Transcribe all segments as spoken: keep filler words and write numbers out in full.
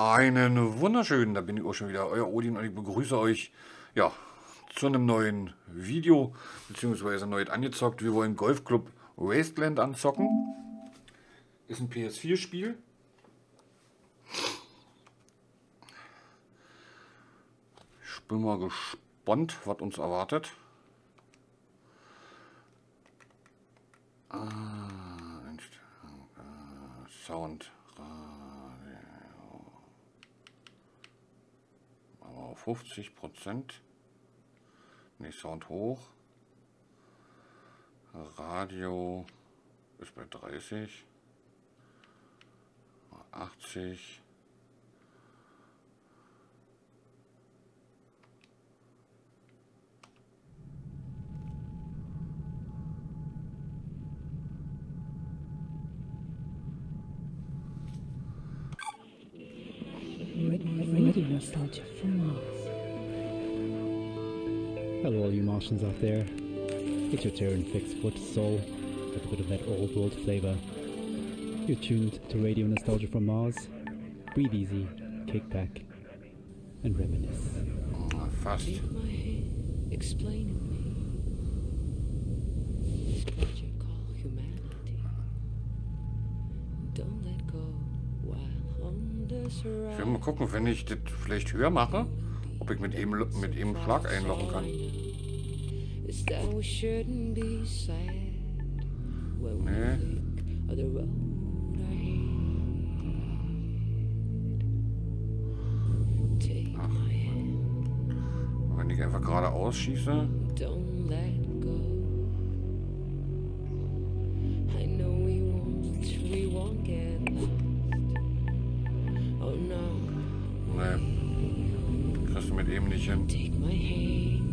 Einen wunderschönen, da bin ich auch schon wieder, euer Odin, und ich begrüße euch ja zu einem neuen Video, beziehungsweise neu angezockt. Wir wollen Golf Club Wasteland anzocken. Ist ein P S vier Spiel. Ich bin mal gespannt, was uns erwartet. Ah, Sound. fünfzig Prozent. Nee, Sound hoch. Radio ist bei dreißig. achtzig. Radio Nostalgia from Mars. Hello all you Martians out there. It's your Terran fix for the soul, with a bit of that old world flavor. You're tuned to Radio Nostalgia from Mars. Breathe easy, kick back, and reminisce. Oh, fast. Leave my head, explaining me. It's what you call humanity. Don't let go while on this ride. Ich will mal gucken, wenn ich das vielleicht höher mache, ob ich mit ihm mit ihm Schlag einlochen kann. Nee. Ach. Wenn ich einfach geradeaus schieße. Take my hand.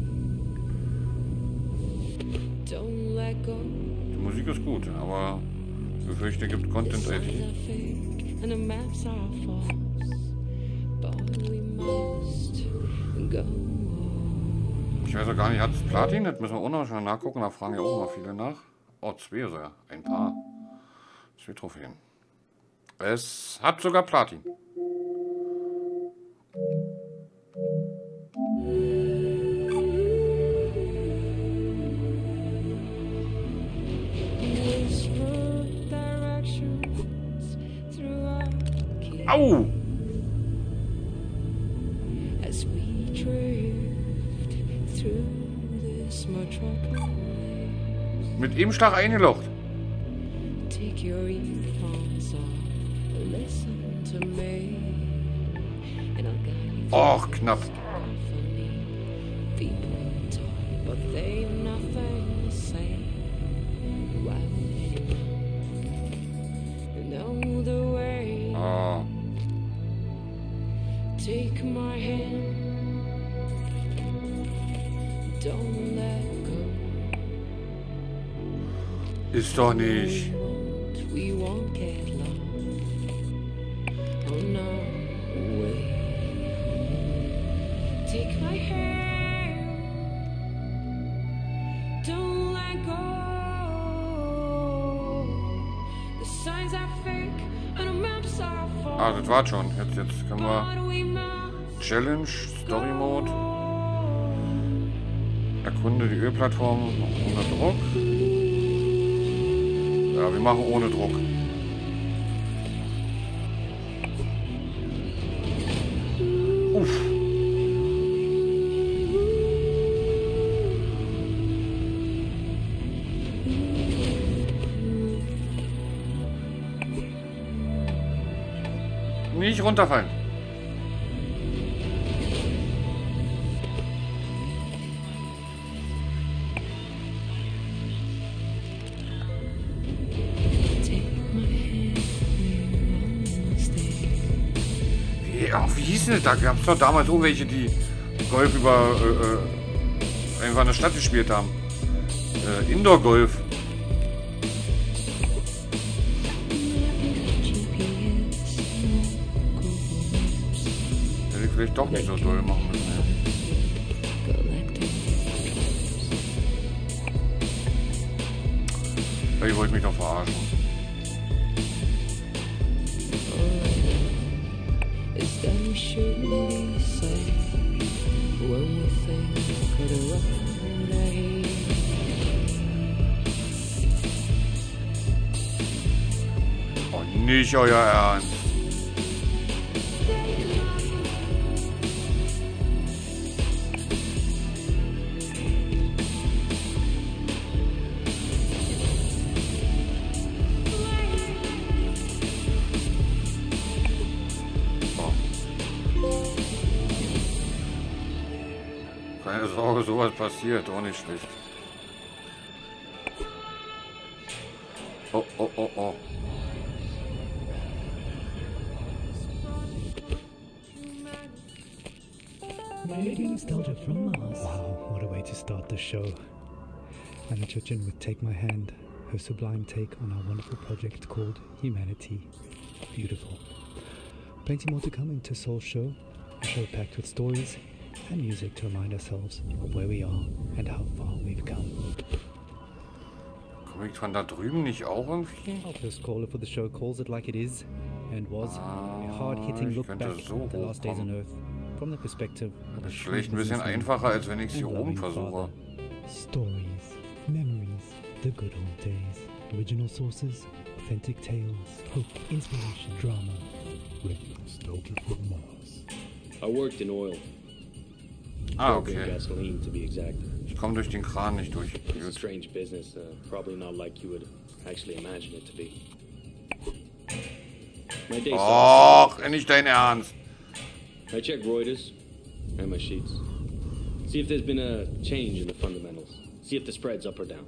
Don't let go. Die Musik ist gut, aber ich befürchte, es gibt Content-I D. Ich weiß auch gar nicht, hat es Platin? Das müssen wir auch noch mal nachgucken, da fragen ja auch mal viele nach. Oh, zwei ist ja. Ein paar. Zwei Trophäen. Es hat sogar Platin. Au! Mit ihm Schlag eingelocht. Och, knapp. Oh. Take my hand. Don't let go. Ist doch nicht. We won't get lost on our way. Take my hand. Don't let go. The signs are fake and the maps are false. Ah, das war's schon. Jetzt, jetzt können wir. Challenge, Story Mode, erkunde die Ölplattform ohne Druck. Ja, wir machen ohne Druck. Uff. Nicht runterfallen. Da gab es doch damals auch welche, die Golf über äh, einfach in der Stadt gespielt haben. Äh, Indoor-Golf. Hätte ich vielleicht doch nicht so toll machen müssen. Ja. Ich wollte mich doch verarschen. shouldn't be said when we think for the rough day. Oh, nicht euer Ernst. Sowas passiert, auch nicht schlecht. Oh, oh, oh, oh. Radio Nostalgia from Mars. Wow, what a way to start the show. Anna Chuchin would take my hand, her sublime take on our wonderful project called Humanity. Beautiful. Plenty more to come in Tesla show, a show packed with stories and music to remind ourselves of where we are and how far we've come. Komme ich von da drüben nicht auch irgendwie? Our first caller for the show calls it like it is and was a hard-hitting look back at the last days on Earth from the perspective of the vielleicht ein bisschen einfacher, als wenn ich es hier oben versuche. Stories, memories, the good old days, original sources, authentic tales, hope, inspiration, drama. Radio Nostalgia from Mars. I worked in oil. Ah, okay. Ich komme durch den Kran nicht durch. Strange business, probably not like you would actually imagine it to be. Och, nicht dein Ernst. I check Reuters and my sheets. See if there's been a change in the fundamentals. See if the spread's up or down.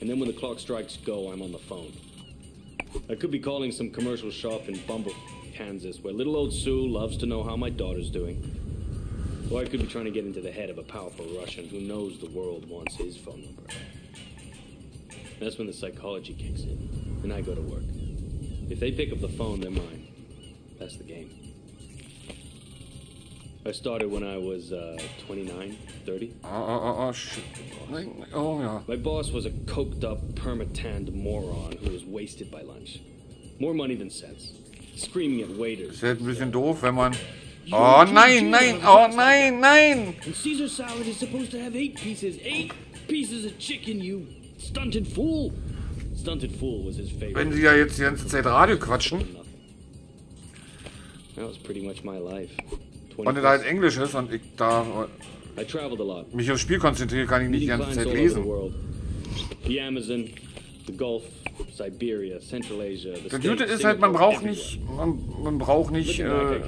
And then when the clock strikes go, I'm on the phone. I could be calling some commercial shop in Bumble, Kansas, where little old Sue loves to know how my daughter's doing. Or I could be trying to get into the head of a powerful Russian who knows the world wants his phone number. That's when the psychology kicks in, and I go to work. If they pick up the phone, they're mine. That's the game. I started when I was uh, twenty-nine, thirty. Uh, uh, uh, shit. Oh, yeah. My boss was a coked-up, permatanned moron who was wasted by lunch. More money than sense. Screaming at waiters. Ist ein bisschen doof, wenn man... Oh nein, nein, oh nein, nein! And Caesar salad is supposed to have eight pieces, eight pieces of chicken, you stunted fool. Stunted fool was his favorite. Wenn sie ja jetzt die ganze Zeit Radio quatschen. That was pretty much my life. Und da halt Englisch ist und ich da mich aufs Spiel konzentriere, kann ich nicht die ganze Zeit lesen. The Amazon, the Gulf. Siberia, Central Asia, das Gute ist halt, man braucht nicht, man, man braucht nicht äh,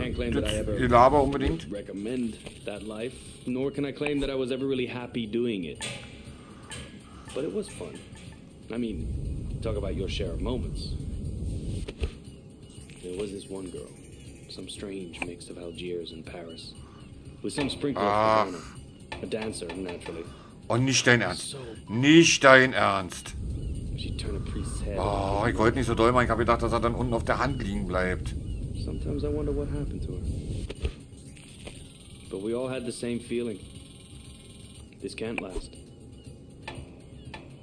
die Laber unbedingt. Oh, nicht dein Ernst. Nicht dein Ernst. Oh, ich wollte nicht so doll machen. Ich habe gedacht, dass er dann unten auf der Hand liegen bleibt. Sometimes I wonder what happened to her. But we all had the same feeling. This can't last.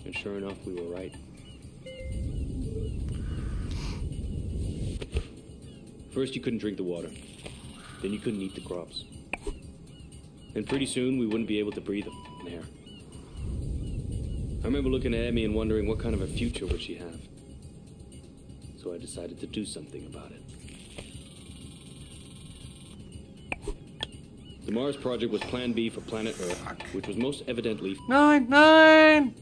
And sure enough, we were right. First, you couldn't drink the water. Then you couldn't eat the crops. And pretty soon, we wouldn't be able to breathe in air. I remember looking at Emmy and wondering what kind of a future would she have. So I decided to do something about it. The Mars Project was Plan B for planet Earth, which was most evidently... Nine! Nine!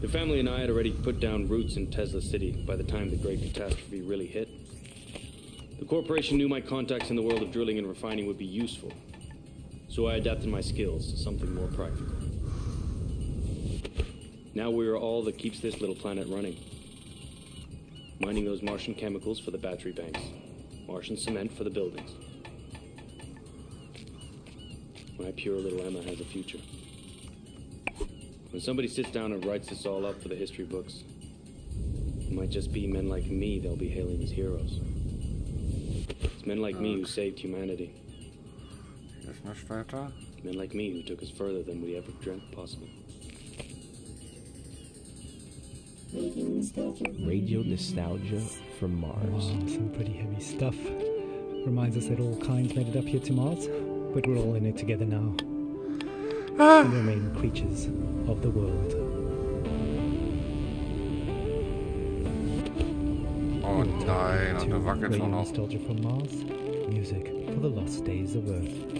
The family and I had already put down roots in Tesla City by the time the great catastrophe really hit. The corporation knew my contacts in the world of drilling and refining would be useful. So I adapted my skills to something more practical. Now we are all that keeps this little planet running. Mining those Martian chemicals for the battery banks. Martian cement for the buildings. My pure little Emma has a future. When somebody sits down and writes this all up for the history books, it might just be men like me they'll be hailing as heroes. It's men like me who saved humanity. Men like me who took us further than we ever dreamt possible. Radio Nostalgia. Radio Nostalgia from Mars. Wow, some pretty heavy stuff. Reminds us that all kinds made it up here to Mars, but we're all in it together now. Ah. We remain creatures of the world. Oh nein, und da wackelt schon auf. Radio Nostalgia from Mars, music for the lost days of Earth.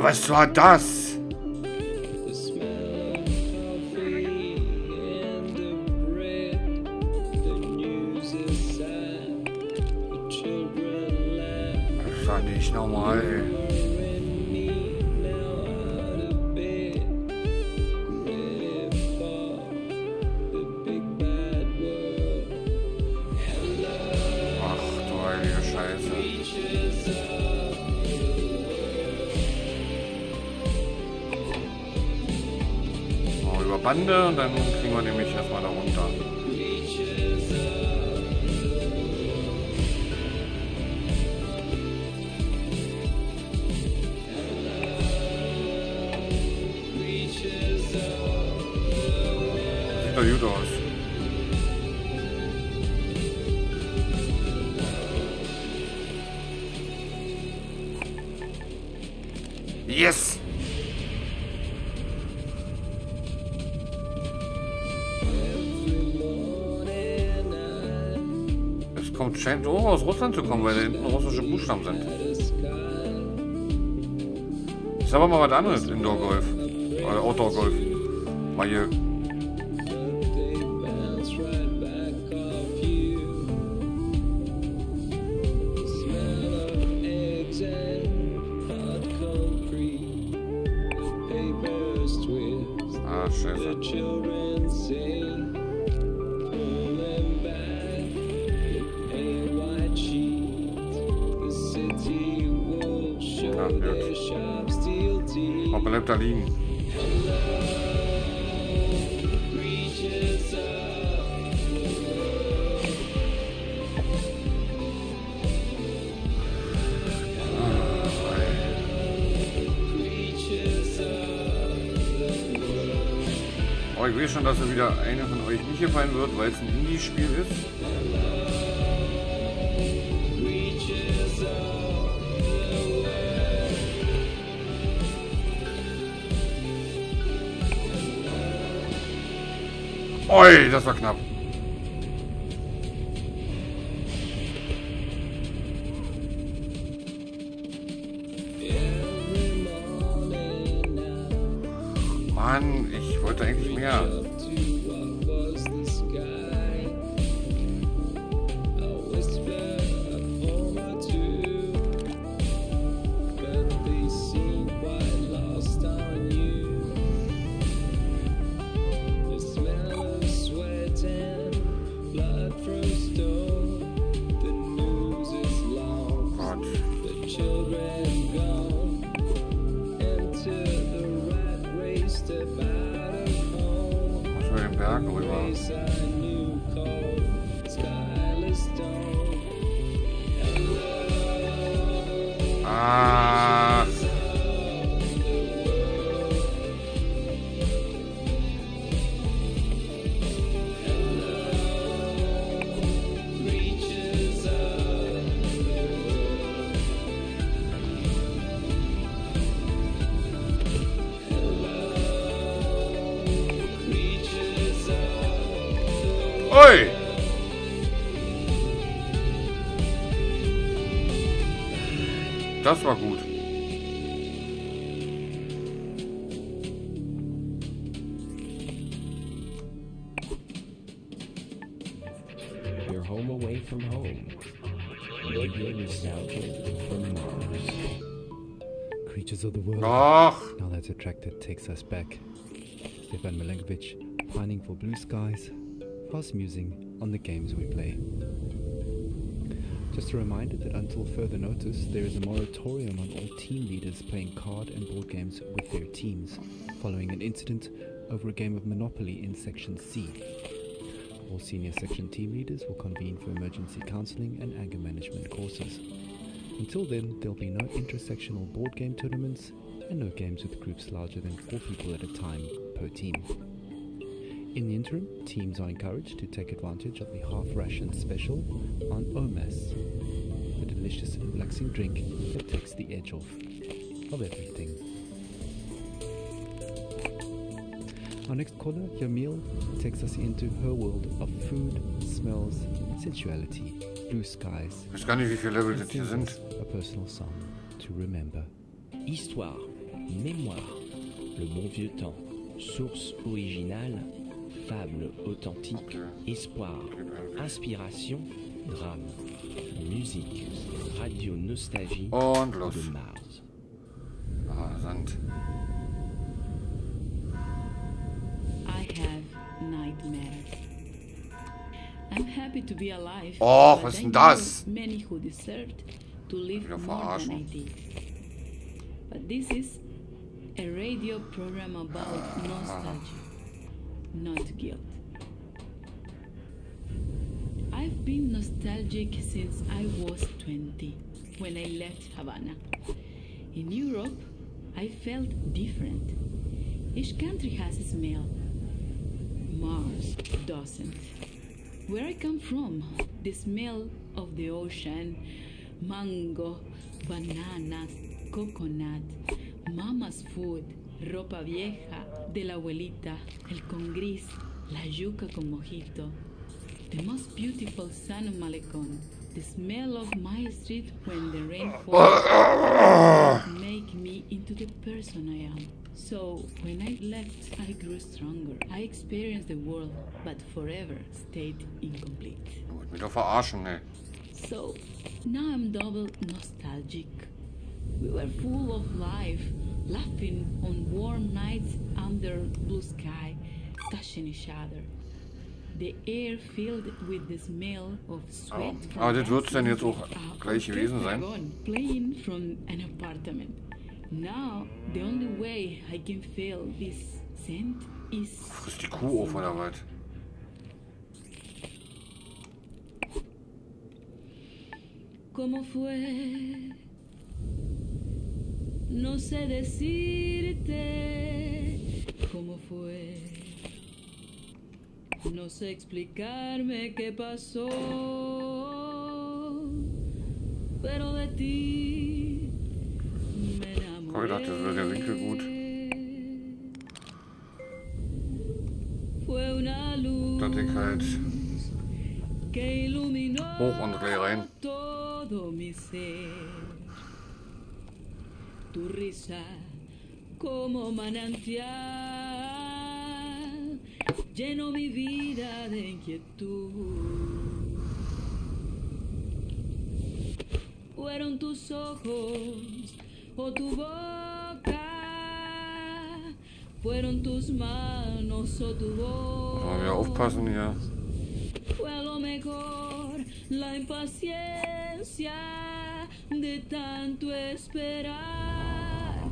Was war das? Das war nicht normal. Ach du heilige Scheiße. Bande und dann kriegen wir nämlich erstmal da runter. Sieht doch gut aus. Yes! Scheint auch aus Russland zu kommen, weil da hinten russische Buchstaben sind. Ist aber mal was anderes, Indoor-Golf. Oder Outdoor-Golf. Mal hier. Ah, scheiße. Man bleibt da liegen. Oh, ich will schon, dass er wieder einer von euch nicht gefallen wird, weil es ein Indie-Spiel ist. Oi, das war knapp. Mann, ich wollte eigentlich mehr. Ah. Oi! Das war gut. Your home away from home. Radio Nostalgia from Mars. Creatures of the world. Ach. Now that's a track that takes us back. Stefan Milenkovic, pining for blue skies, whilst musing on the games we play. Just a reminder that until further notice, there is a moratorium on all team leaders playing card and board games with their teams, following an incident over a game of Monopoly in Section C. All senior section team leaders will convene for emergency counseling and anger management courses. Until then, there'll be no intersectional board game tournaments and no games with groups larger than four people at a time per team. In the interim, teams are encouraged to take advantage of the half-ration special on O M A S, a delicious and relaxing drink that takes the edge off of everything. Our next caller, Yamil, takes us into her world of food, smells, sensuality, blue skies. Ich weiß gar nicht, wie viele Level das hier sind. A personal song to remember. Histoire, mémoire, le bon vieux temps, source originale, fable authentique, espoir, inspiration, drame, musique, Radio Nostalgie de Mars. Ah, Sand. I'm happy to be alive. Oh, was ist denn das? Many who deserved to live more than I did. But this is a radio program about nostalgia, not guilt. I've been nostalgic since I was twenty, when I left Havana. In Europe, I felt different. Each country has its smell. Mars doesn't. Where I come from, the smell of the ocean, mango, bananas, coconut, mama's food, ropa vieja, de la abuelita, el congris, la yuca con mojito, the most beautiful sun of Malecon, the smell of my street when the rain falls make me into the person I am. So, when I left, I grew stronger. I experienced the world, but forever stayed incomplete. Wollt mich doch verarschen, ey. So, now I'm double nostalgic. We were full of life, laughing on warm nights under blue sky, touching each other. The air filled with the smell of sweat oh. from ah, das wird's denn jetzt auch gleich gewesen sein. Playing from an apartment. Now, the only way I can feel this scent is... Frisst die Kuh auf, oder was? ¿Cómo fue? No sé decirte ¿Cómo fue? No sé explicarme qué pasó Pero de ti me enamoré Oh, ich dachte, das wäre der Winkel gut. Da denk halt hoch und gleich rein. O tu boca, fueron tus manos o tu voz. Wollen wir aufpassen hier? Fue lo mejor, la impaciencia de tanto esperar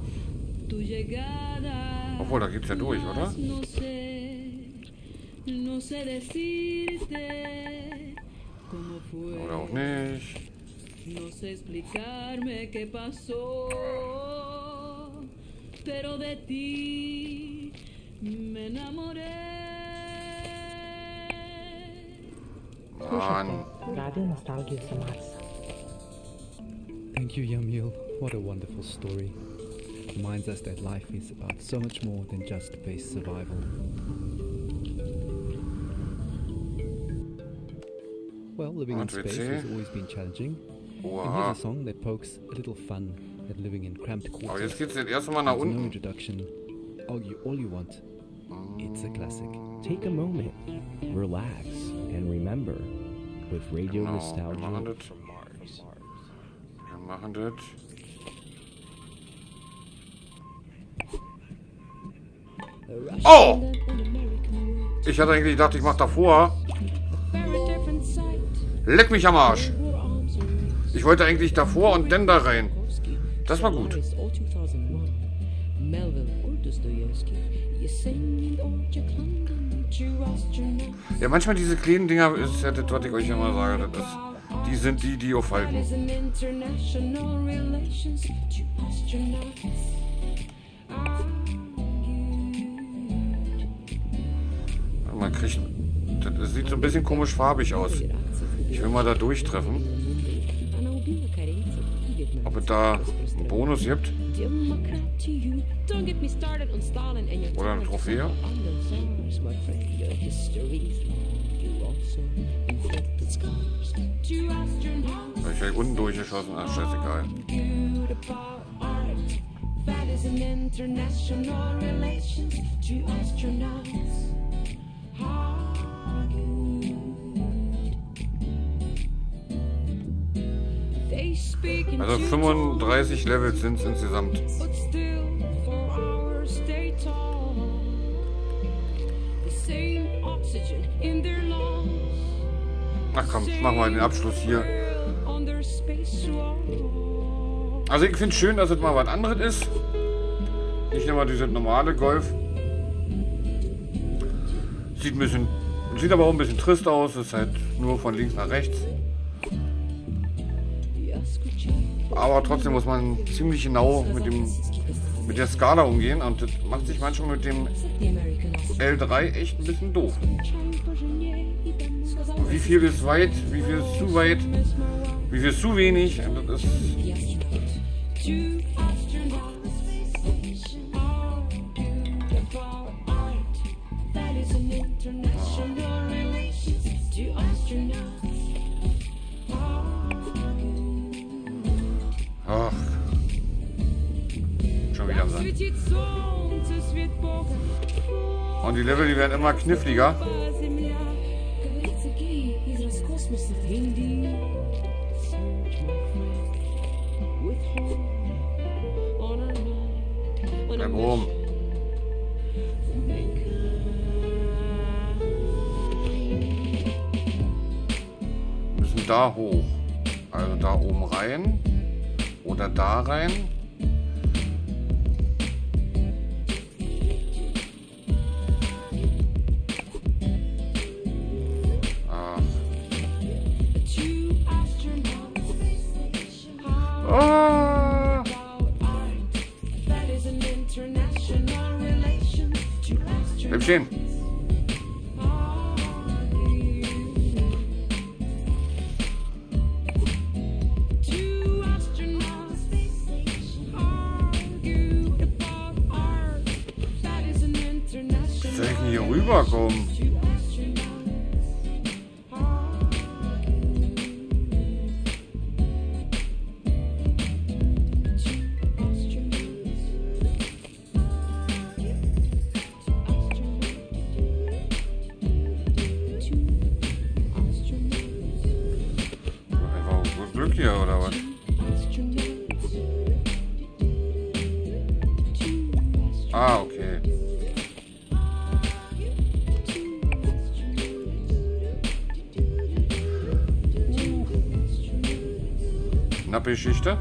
tu llegada. Obwohl, da geht's ja durch, oder? No sé, no sé decirte cómo fue. Oder auch nicht. No sé explicarme qué pasó, pero de ti me enamoré. Radio Nostalgia from Mars. Thank you, Yamil. What a wonderful story. It reminds us that life is about so much more than just base survival. Well, living in space has always been challenging. And here's a song that pokes a little fun at living in cramped quarters. Aber jetzt geht's jetzt erstmal nach unten. No introduction. All you, all you want. It's a classic. Take a moment, relax, and remember with Radio genau. Nostalgia. Wir machen das. Wir machen das. Oh! Ich hatte eigentlich gedacht, ich mach davor. Leck mich am Arsch! Ich wollte eigentlich davor und dann da rein. Das war gut. Ja, manchmal diese kleinen Dinger, ist ja das, was ich euch immer sage, das ist, die sind die, die aufhalten. Man kriegt, das sieht so ein bisschen komisch farbig aus. Ich will mal da durchtreffen, ob es da einen Bonus gibt oder eine Trophäe. Habe ich gleich unten durchgeschossen? Ah, scheißegal. Also fünfunddreißig Levels sind es insgesamt. Ach komm, machen wir den Abschluss hier. Also ich finde es schön, dass es mal was anderes ist. Nicht immer diese normale Golf. Sieht ein bisschen, sieht aber auch ein bisschen trist aus. Ist halt nur von links nach rechts. Aber trotzdem muss man ziemlich genau mit dem, mit der Skala umgehen. Und das macht sich manchmal mit dem L drei echt ein bisschen doof. Wie viel ist weit, wie viel ist zu weit, wie viel ist zu wenig, und das ist... Ach, schon wieder am Sand. Und die Level, die werden immer kniffliger. Bleib oben. Wir müssen da hoch. Also da oben rein. Oder da rein. Ah. Bleib stehen. Wie soll ich denn hier rüberkommen? Ah, okay. Knappe Geschichte.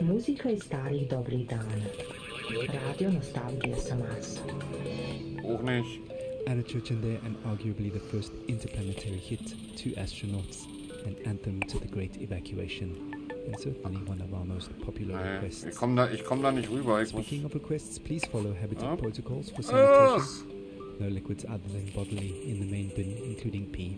Musika ist starý, dobrý dan. Radio Nostalgia from Mars. Auch nicht. Anna Chuchin there, and arguably the first interplanetary hit, two astronauts, an anthem to the great evacuation, and certainly one of our most popular nee, requests. Ich komme da, ich komme da nicht rüber. Ich Speaking muss... of requests, please follow habitat ja. protocols for sanitation. Ugh. No liquids other than bodily in the main bin, including pee.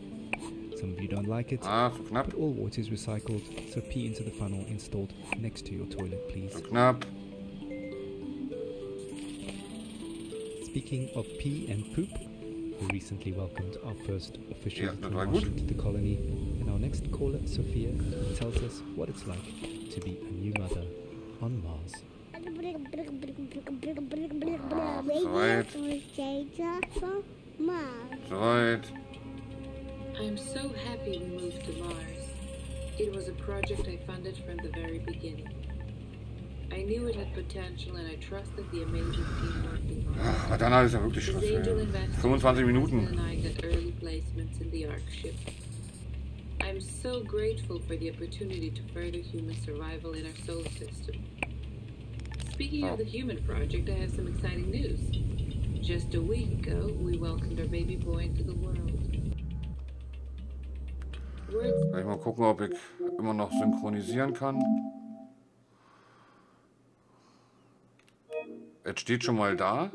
Some of you don't like it, ah, so knapp. But all water is recycled, so pee into the funnel installed next to your toilet, please. So knapp. Speaking of pee and poop, we recently welcomed our first official Martian to the colony, and our next caller, Sophia, tells us what it's like to be a new mother on Mars. I'm so happy we moved to Mars. It was a project I funded from the very beginning. Ach, dann ist ja wirklich Schluss. Ja. fünfundzwanzig Minuten. I'm so grateful for the opportunity to further human survival in our solar system. Speaking of the human project, I have some exciting news. Just a week ago, we welcomed our baby boy into the world. Words... Mal gucken, ob ich immer noch synchronisieren kann. Es steht schon mal da.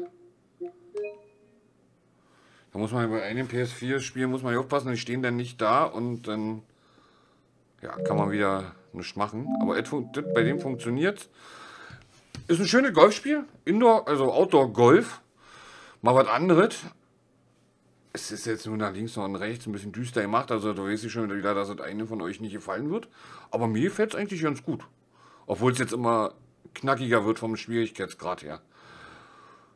Da muss man bei einem P S vier-Spiel muss man ja aufpassen, die stehen dann nicht da und dann ja, kann man wieder nichts machen. Aber et, det, bei dem funktioniert. Ist ein schönes Golfspiel. Indoor, also Outdoor-Golf. Mal was anderes. Es ist jetzt nur nach links und rechts ein bisschen düster gemacht. Also da weiß ich schon wieder, dass es einem von euch nicht gefallen wird. Aber mir gefällt es eigentlich ganz gut. Obwohl es jetzt immer knackiger wird vom Schwierigkeitsgrad her.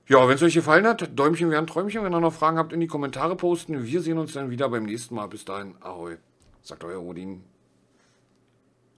Ja, wenn es euch gefallen hat, Däumchen wären Träumchen. Wenn ihr noch Fragen habt, in die Kommentare posten. Wir sehen uns dann wieder beim nächsten Mal. Bis dahin, ahoi. Sagt euer Odin.